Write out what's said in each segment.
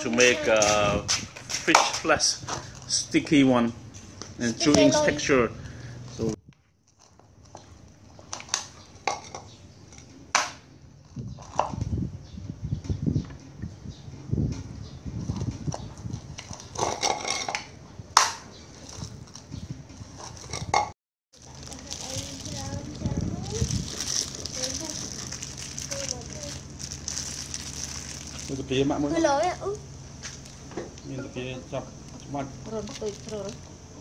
to make a fish less sticky one and to in texture. So cái mạ mới. Miền tây chọc mặt.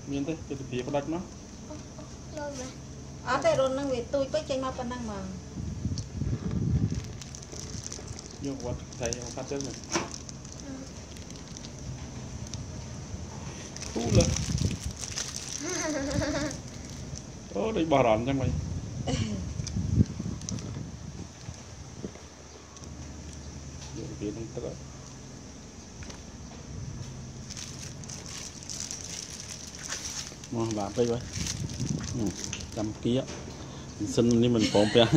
Miền tây cái tây có đắt nó. À tại rồi năng về tôi có chanh mà phần năng mà. Nhiều quá thấy không phát chết rồi. Thu lên. Ô đây bà rán chẳng mày. Hãy subscribe cho kênh Ghiền Mì Gõ Để không bỏ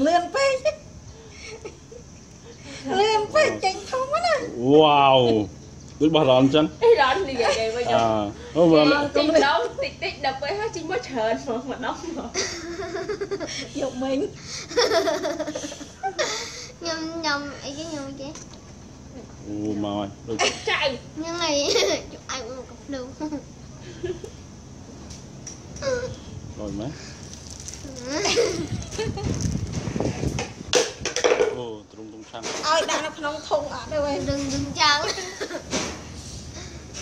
lỡ những video hấp dẫn. Đi về với nhau. Chim đóng tích đập với hết chim mất hờn mà đóng rồi. Dục mình. Nhầm nhầm ấy cái nhầm chứ. Ô mày. Chạy. Nhưng này chụp ảnh một cục đường. Rồi má. Ô trùng trùng sang. Ơi đang nó không thùng ở đâu em đừng đừng chăng.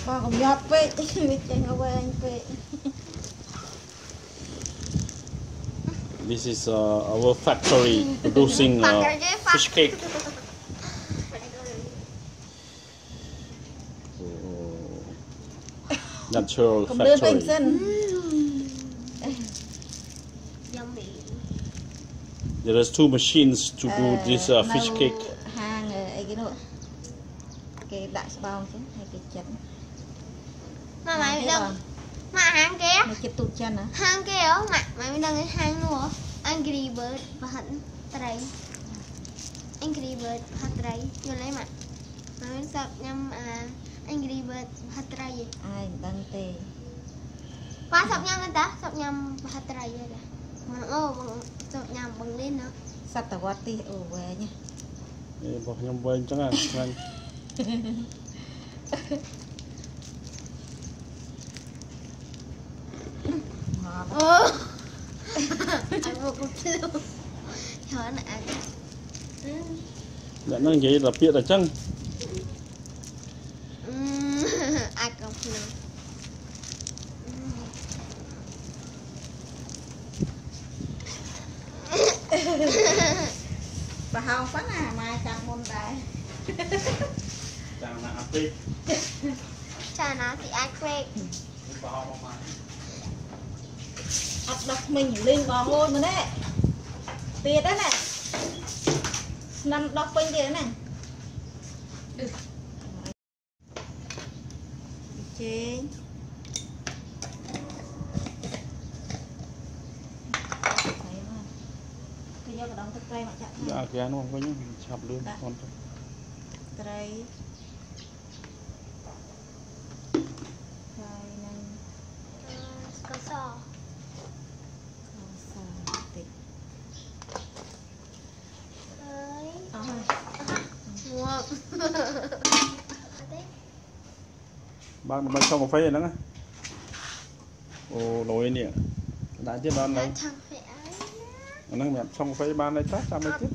Bà không nhọt về, biết chanh ở bên về. This is our factory producing fish cake. Natural factory. Yummy. There is 2 machines to do this fish cake. Hàng ấy cái nọ, cái đặt bao xuống hay cái chén. Mà mày biết đâu mà hàng kia mày chụp tụt chân hả? Hàng kia á mà mày biết đâu cái hàng nữa Angry Bird và hạt tray. Angry Bird hạt tray vô lấy mà mày biết sao nhâm Angry Bird hạt tray gì? Ai đang tê qua sập nhâm lên ta sập nhâm hạt tray vậy là mà ô sập nhâm bằng lên nữa sập tàu qua ti ở về nhá bỏ nhâm về chẳng à Ơ anh vô cùng kêu chó nè đã nói vậy là biết là chân ai không hiểu bà hao phấn à mai càng môn đại chàng là áp đi chàng là thì ai quên bà hao mà ấp đập mình lên bò ngôi mà đấy tiệt đấy này nằm đập bên tiệt này trên cái do đóng tay mà chặt à cái nó không có những chập luôn con tay bạn xong một phái nữa ồ lối nè đã chết ban này năng đẹp xong phái ban này chắc sao mới chết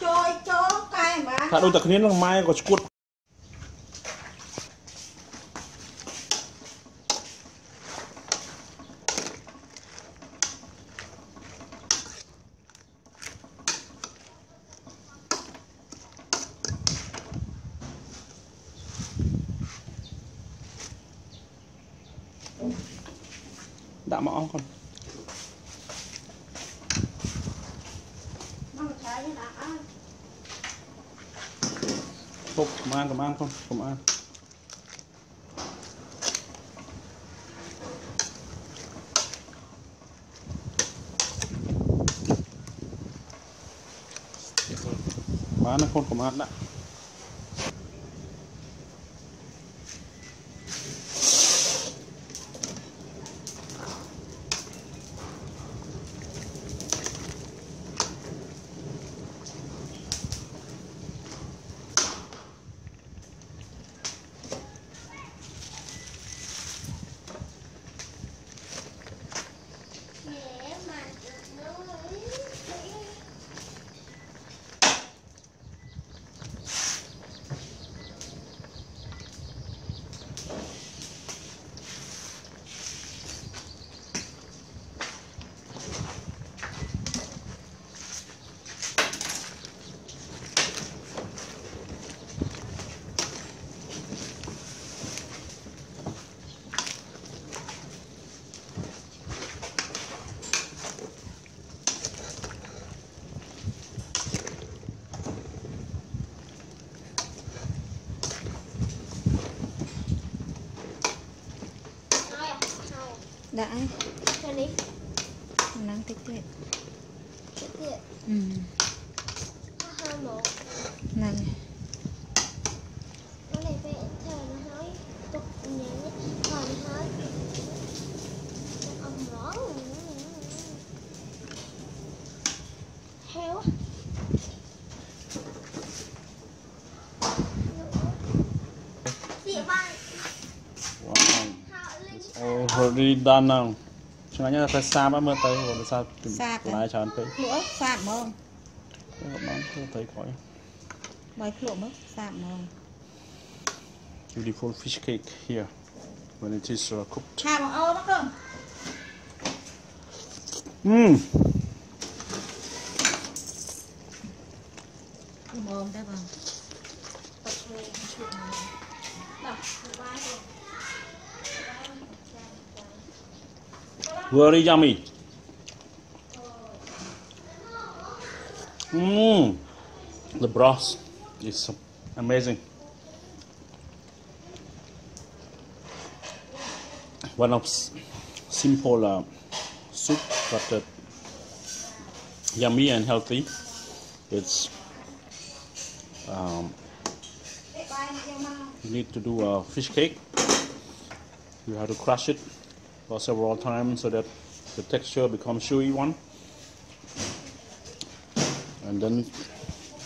chơi chơi cái mà thà đôi tặc nhiên là mai có cuột đã mỏ con. Không, không ăn, không ăn con, không ăn. nó khôn của mát đã. Đã cho đi nắng tích tiện này nó này phải thờ nó nói tục nhẹ thờ nó nói ông rõ heo already done now. Chúng ta phải sáp mới tới rồi sao tìm lại cho anh tí. Nữa sáp không? Bạn chưa thấy khỏi. Mấy khổ mất sáp không? Beautiful fish cake here when it is cooked. Hà bằng ô bác cơm. Mồm đây bằng. Tập lên chút này. Đọc ba rồi. Very yummy. The broth is amazing. One of simple soup, but yummy and healthy. It's you need to do a fish cake. You have to crush it for several times so that the texture becomes chewy one, and then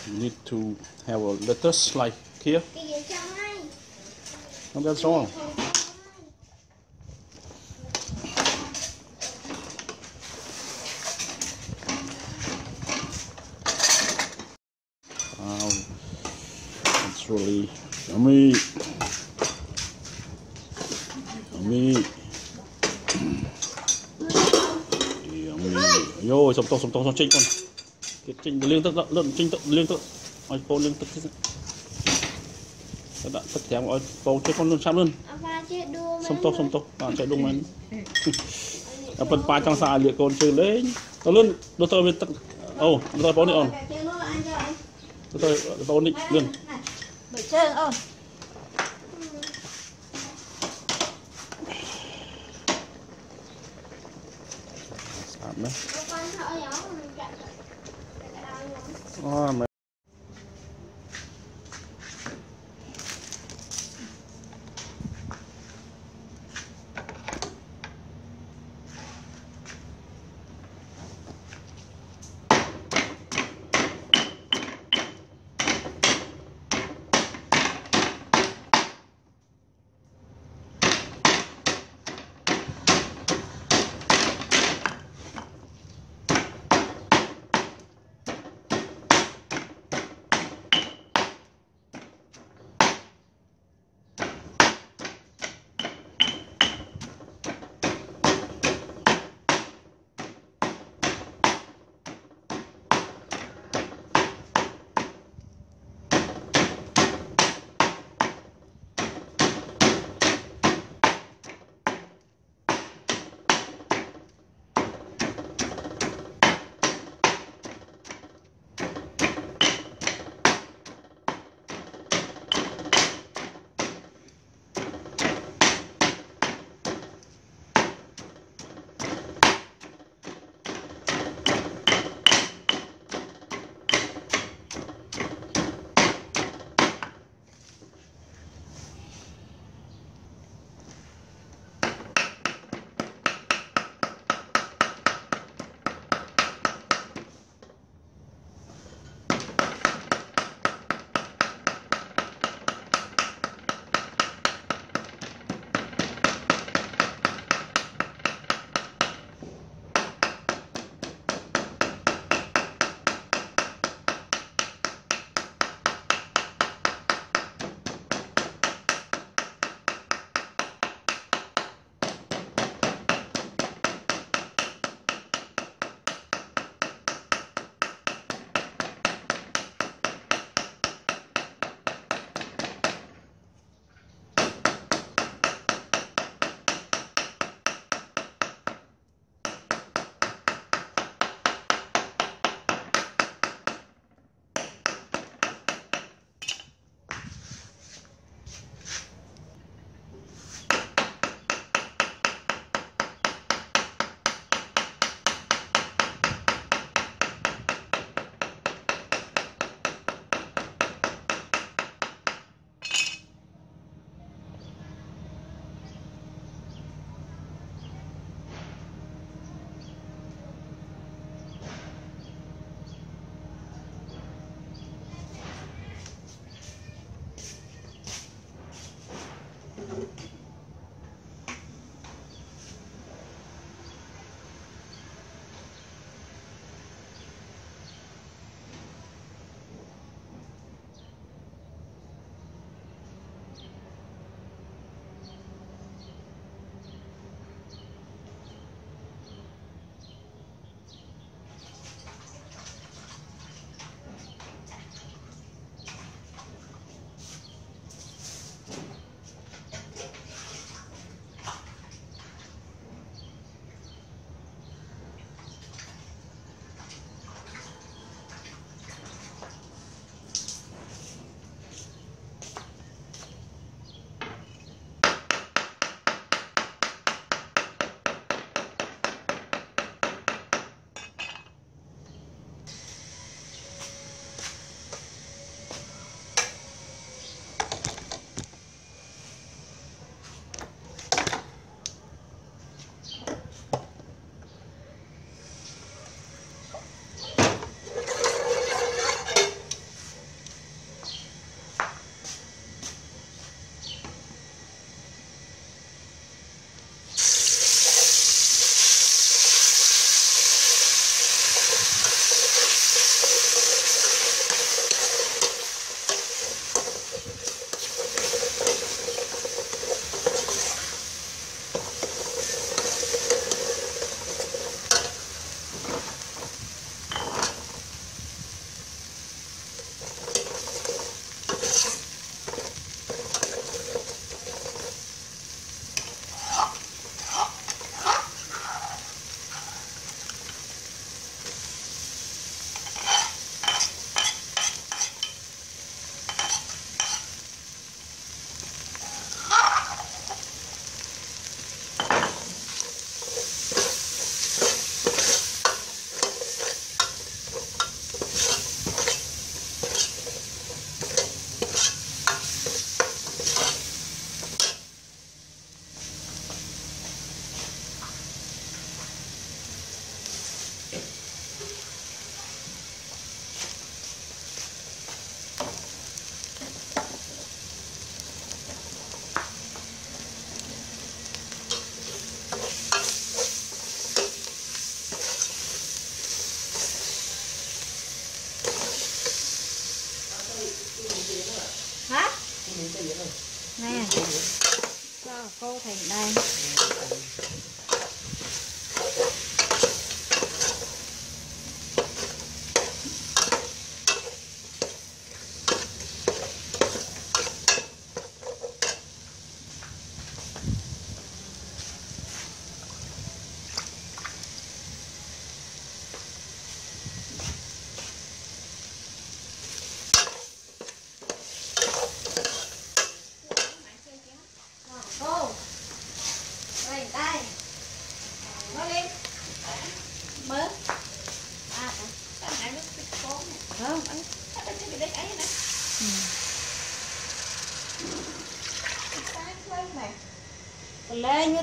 you need to have a lettuce like here. And that's all. It's really yummy. Yummy. Yo, sống chinh con. Cái chinh liêng tức lợn chinh tức liêng tức. Ôi cô liêng tức. Đã tất cả mọi cô chơi con luôn sắp luôn. Sống tốt. Bạn chạy đúng mình. Đã phần phá trong xa liệt con chơi lên. Đó luôn, đôi tôi bên tức. Ồ, đôi tôi bóng đi ổn. Đôi tôi bóng đi luôn. Bởi chơi ổn. Oh, man.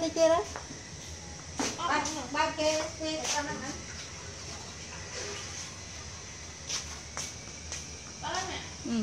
đi chơi đó. Ba kê xe con ăn. Ba lắm nè.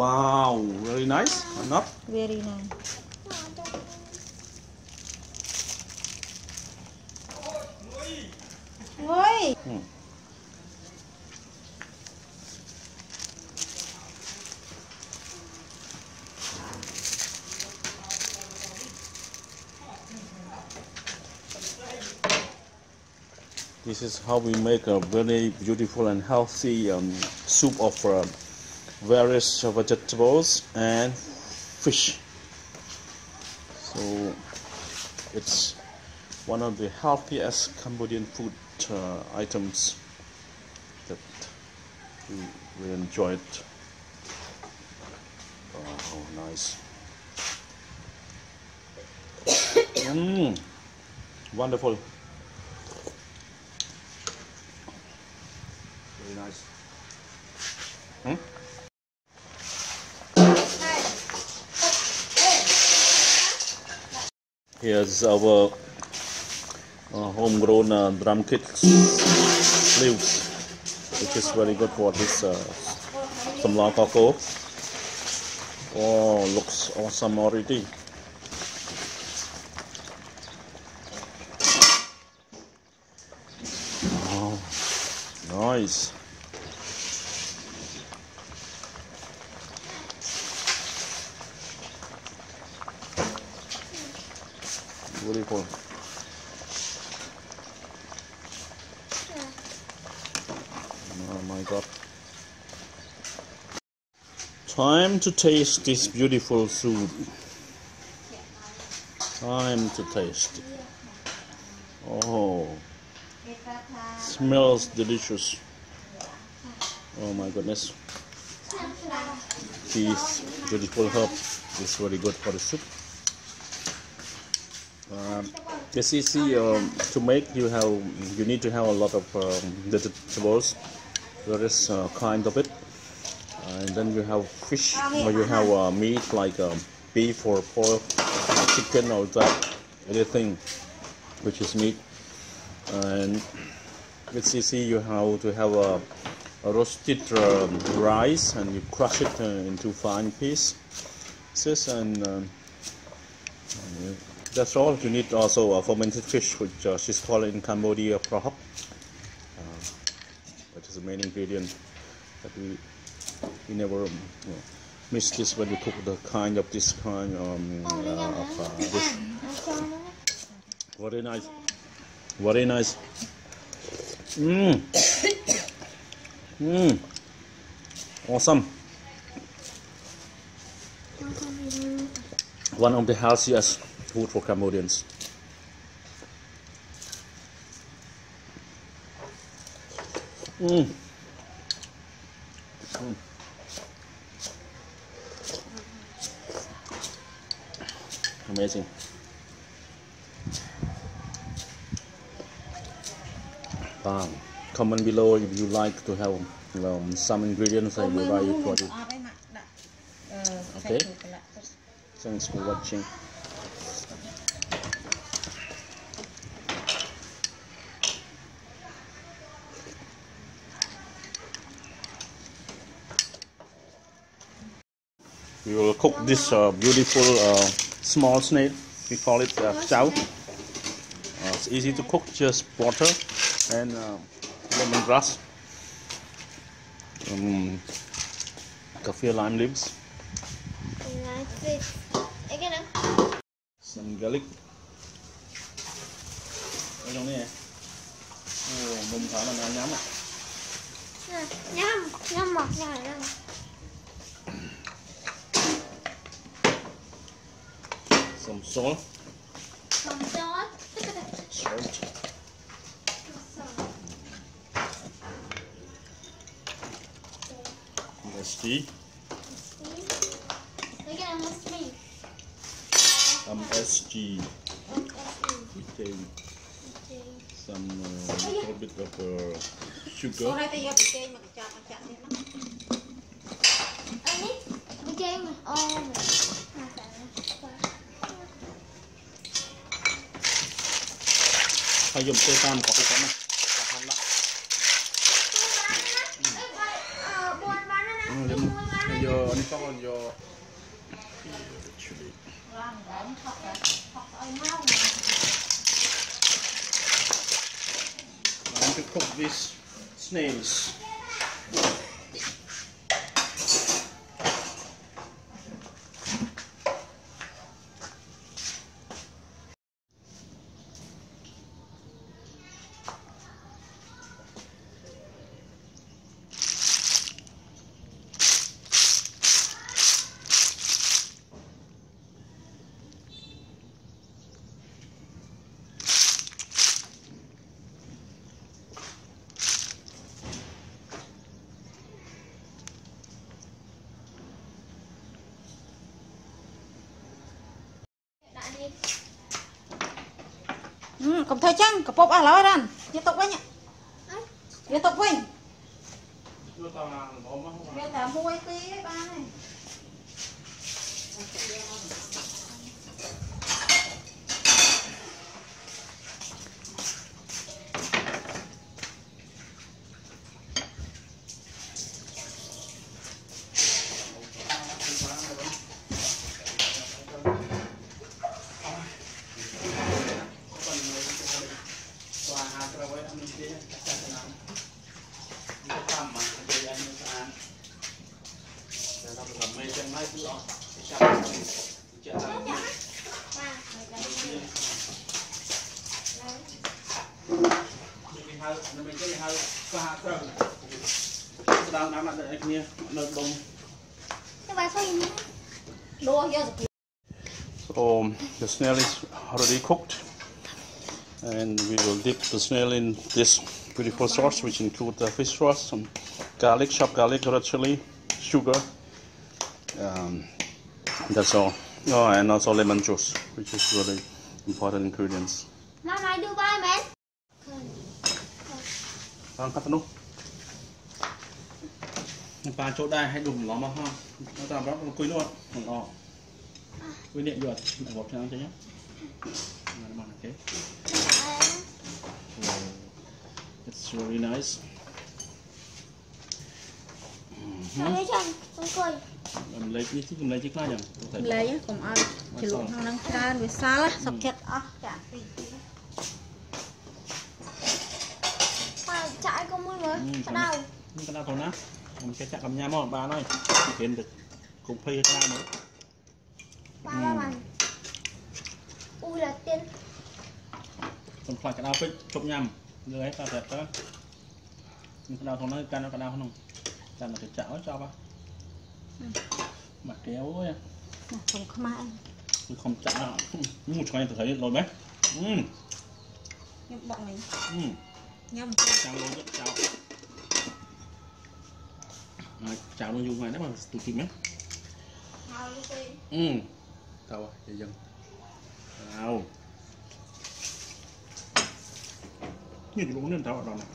Wow, really nice, or not? Very nice. Why? This is how we make a very beautiful and healthy soup of various vegetables and fish. So it's one of the healthiest Cambodian food items that we enjoyed. Oh, how nice. Wonderful. Very nice. Here's our homegrown drumkit leaves, which is very good for this samla coco. Oh, looks awesome already. Oh, nice. Beautiful. Yeah. Oh my God. Time to taste this beautiful soup. Time to taste. Oh. Smells delicious. Oh my goodness. This beautiful herb is very good for the soup. It's easy to make. You need to have a lot of vegetables, various kind of it. and then you have fish, or you have meat like beef or pork, chicken or that, anything which is meat. And with CC you have to have a roasted rice, and you crush it into fine pieces, and that's all. You need also fermented fish, which she's called in Cambodia prahop. That is the main ingredient that we never miss this when we cook the kind of this. Very nice, very nice. Mmm, mmm, awesome. One of the healthiest food for Cambodians. Mm. Mm. Amazing. Comment below if you like to have some ingredients I will buy you for you. Okay. Thanks for watching. We will cook this beautiful small snake. We call it chow. It's easy to cook, just water and lemongrass, kaffir lime leaves, some garlic. Some salt. Salt. Musty. Some SG. Some little bit of sugar. Hãy dùng cây cam có cái cắm này. I want to cook these snails. Cầm thời trang, cầm bóp lói ra, tiếp tục với nhá, tiếp tục với. So the snail is already cooked, and we will dip the snail in this beautiful sauce, which includes the fish sauce, some garlic, chopped garlic, red chili, sugar. That's all. Oh, and also lemon juice, which is really important ingredients. Mom, I do buy, man. Angkat dulu. Pá chỗ đây hay đùm nó mà ha, nó làm rất là quý luôn, còn to, quý niệm ruột, để bột cho nó nhé, làm bằng cái, it's really nice. Làm lấy cái làm lấy chiếc lá nhỉ? Lấy á, còn ăn, chỉ luộc thang năng ra, với xa lá, sọc chặt á, chả gì. Mà chạy có mui rồi, cái nào? Cái nào còn á? Mình sẽ chặt làm nhà món bà nói kiếm được cùng phê cho nữa. Ba bằng. Ui là tiên. Còn phải cái đao phích chụp nhầm, người ấy ta đẹp đó. Cái đao thằng nó can nó cái đao không? Can là cái chảo cho ba. Mà kéo ấy. Mà không có mai. Tôi không chả. Một cái tôi thấy rồi bé. Nhâm bọn này. Nhâm. Chào luôn rất chào. Chào nó dùng ngoài đó mà tụi tìm á. Tao à, dây dần. Tao. Như tụi uống lên tao ở đó này.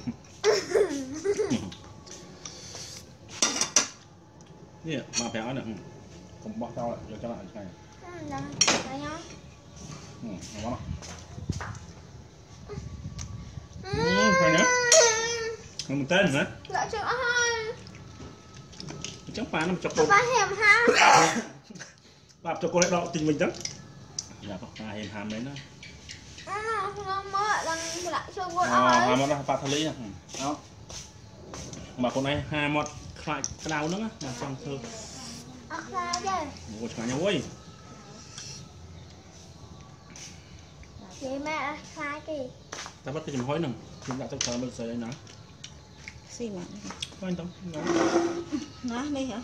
Nè, bà béo nè. Không bỏ tao lại, giờ cho lại này. Đó, đó nhá. Nó quá mà. Phải nữa. Không một tên hả? Lỡ chưa ơi. Chẳng phá nằm chọc đồ. Phá hềm ham. Làm cho cô lại đọc tình mình đó. Dạ bác phá hềm ham đấy đó. Nó mơ là lại cho cô ơi. Hà mọt là phá thả lý à. Đó. Mà cô này hà mọt khai cái đau nữa á. Xong thơ. Ác ra chứ. Ngồi cho nhau ơi. Vậy mẹ khai kì. Ta bắt cái chìm hói nằm. Chúng ta chắc thơ bây giờ đây nè. Xì mạng. Có anh Tống. Nó đi hả?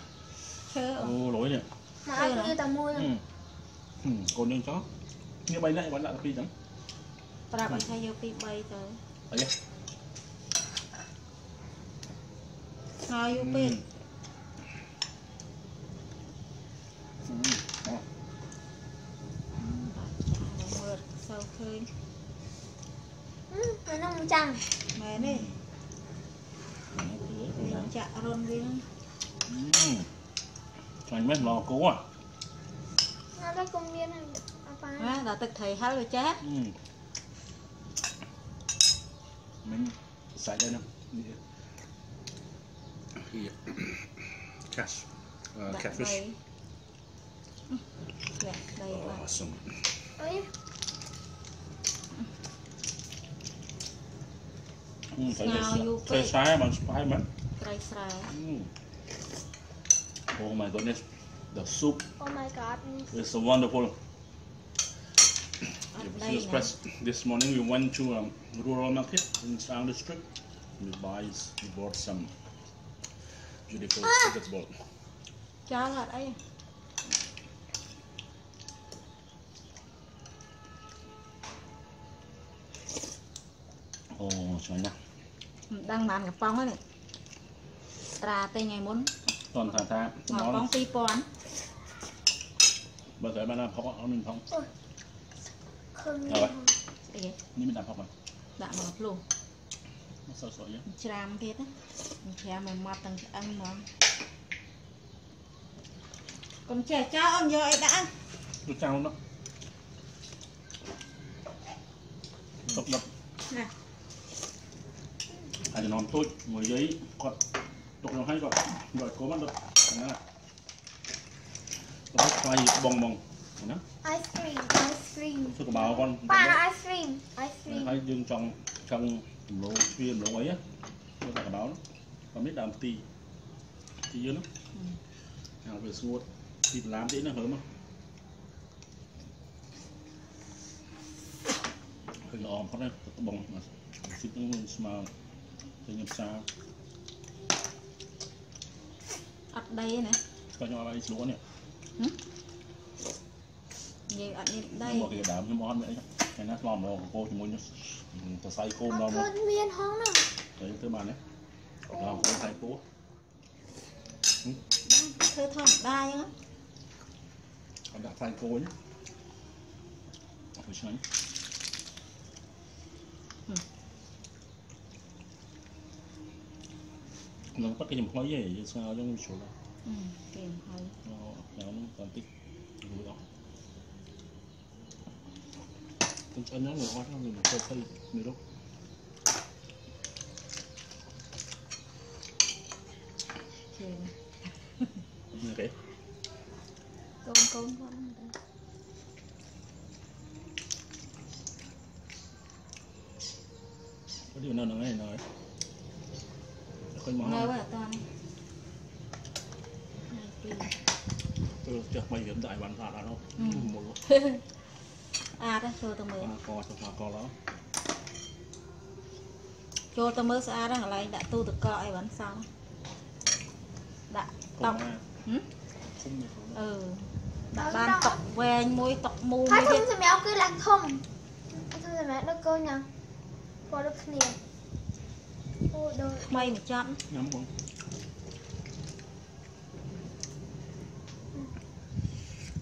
Ô lỗi nè. Mà ai kia tao mua nè. Còn nên chó. Như bay lại bán lại là phi chẳng. Bà bạn thay vô phi bay tới. Ở đây. Thôi vô phi. Mượt sâu khơi. Nó nông chăng. Mẹ đi. Chạ rôn viên. Anh mới lò cũ à. Nó đã công viên này. À, đã tịch thầy hết rồi chát. Mình xài đây nè. Cash. Catfish. Awesome. Thầy xài bằng spy mất. Oh my goodness, the soup. Oh my God. It's wonderful. This morning we went to a rural market in Sound District. We bought some beautiful vegetables. Chào hạt ấy. Oh, trời nè. Đang bàn gặp phong ấy này. Trà tây ngày muốn. Toàn thả thả. Ngọc phong ti pon. Bây giờ bạn làm phóng áo mình phóng. Không. Rồi. Này mình làm phóng rồi. Đã mọc luôn. Nó sôi sôi nhá. Chram thiệt á. Chram mà mọt từng ăn mà. Còn trẻ cha ông rồi đã. Tôi chào nó. Độc lập. Nè. Anh nón tôi ngồi giấy còn. Tụi nó hay gọi cố bắt được. Đó là quay bong bong. Ice cream, ice cream. Tôi có bảo con. Ba ice cream, ice cream. Hay dừng trong lỗ phiên lỗ ấy á. Tôi phải báo nó. Còn biết làm tì. Tì dưới nó. Nào về xuống luôn. Tì làm tỉ nó hớm không? Hình ổn phát đây. Tôi bong mà. Xịt nó smile. Tôi nhập sao. Ở đây này. Có nhỏ là đi xuống nè. Nhiều ở đây. Một cái đám cái món nữa. Cái nát lòm rồi cô thì muốn tờ say cô lòm rồi. Cơn miên hóng nào. Đấy tớ bàn đấy. Lòm cô say cô. Thơ thơm đa nhá. Còn đã say cô nhá. Hồi sáng. nong pak kem khoi ye ye sao trong chỗ đó kem khoi nó còn tích đủ đó cũng cho nó người hoa nó mình chơi chơi nhiều lúc ok con không có điều nào nói nói mơ quá toàn tôi chưa may hiểm đại bản thảo đâu à đó cho tôi mới co đó cho tôi mới xa đó lại đã tu được coi bản xong đã tọc ban tọc về mũi tọc mù thấy không thì mẹ cứ làm không thôi thì mẹ nó cô nhỉ có được nhiều mày một chấm nhắm không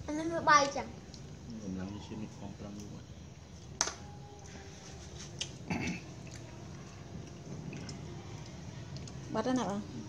anh em mới bay chẳng mình làm như xin phòng làm luôn bắt đó nào